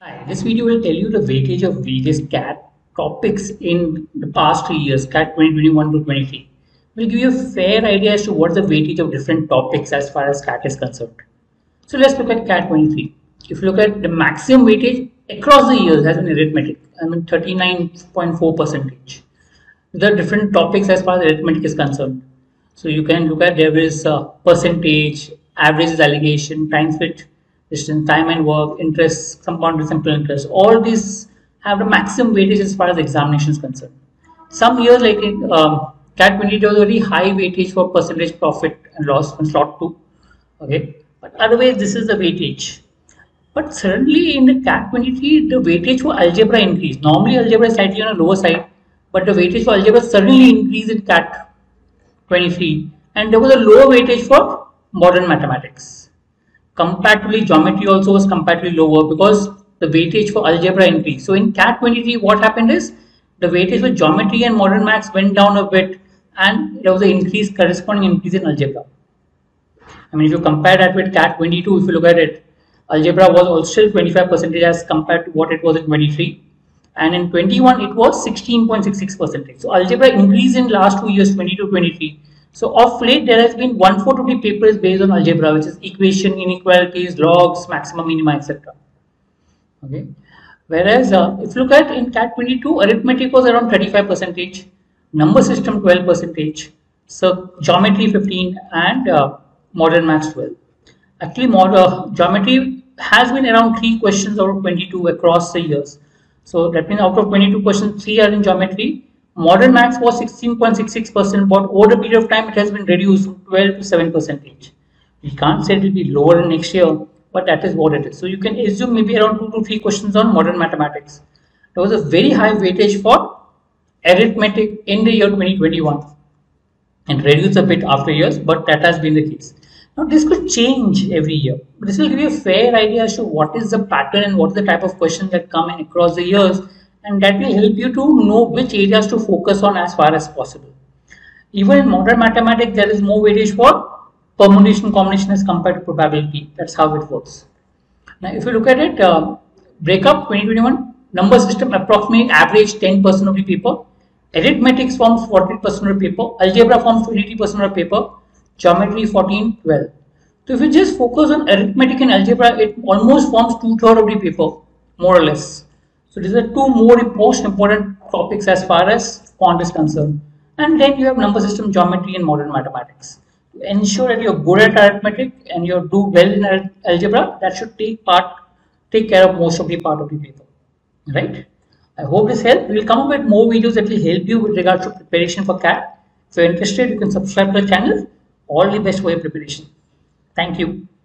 Hi, this video will tell you the weightage of various CAT topics in the past 3 years, CAT 2021 to 23. We'll give you a fair idea as to what's the weightage of different topics as far as CAT is concerned. So let's look at CAT 23. If you look at the maximum weightage across the years has been arithmetic, 39.4%. The different topics as far as arithmetic is concerned. So you can look at there is percentage, averages allegation, times with distance, time and work, interest, compounded simple interest. All these have the maximum weightage as far as examination is concerned. Some years like in CAT 22 was very high weightage for percentage profit and loss from slot 2. Okay, but otherwise this is the weightage. But suddenly in the CAT 23, the weightage for algebra increased. Normally algebra is slightly on a lower side, but the weightage for algebra suddenly increased in CAT 23, and there was a lower weightage for modern mathematics. Comparatively, geometry also was comparatively lower because the weightage for algebra increased. So in CAT 23, what happened is the weightage for geometry and modern maths went down a bit, and there was an increase, corresponding increase in algebra. I mean, if you compare that with CAT 22, if you look at it, algebra was also 25% as compared to what it was in 23, and in 21 it was 16.66%. So algebra increased in last 2 years, 22-23. So of late there has been 1/4 of the papers based on algebra, which is equation, inequalities, logs, maxima, minima, etc. Okay. Whereas if you look at in CAT 22, arithmetic was around 35%, number system 12%, so geometry 15%, and modern maths 12%. Actually, geometry has been around 3 questions out of 22 across the years. So that means out of 22 questions, 3 are in geometry. Modern maths was 16.66%, but over a period of time it has been reduced from 12 to 7%. We can't say it will be lower next year, but that is what it is. So you can assume maybe around 2 to 3 questions on modern mathematics. There was a very high weightage for arithmetic in the year 2021 and reduced a bit after years, but that has been the case. Now this could change every year. This will give you a fair idea as to what is the pattern and what is the type of questions that come in across the years. And that will help you to know which areas to focus on as far as possible. Even in modern mathematics, there is more weightage for permutation, combination as compared to probability. That's how it works. Now, if you look at it, breakup 2021, number system approximately average 10% of the paper, arithmetic forms 40% of the paper, algebra forms 20% of the paper, geometry 14, 12. So, if you just focus on arithmetic and algebra, it almost forms 2/3 of the paper, more or less. So these are 2 more important topics as far as quant is concerned. And then you have number system, geometry, and modern mathematics. To ensure that you are good at arithmetic and you do well in algebra, that should take care of most of the part of the paper. Right? I hope this helped. We will come up with more videos that will help you with regards to preparation for CAT. If you are interested, you can subscribe to the channel. All the best for your preparation. Thank you.